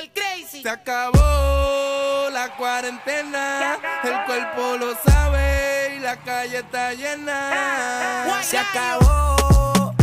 el crazy. Se acabó la cuarentena, el cuerpo lo sabe y la calle está llena. Se acabó.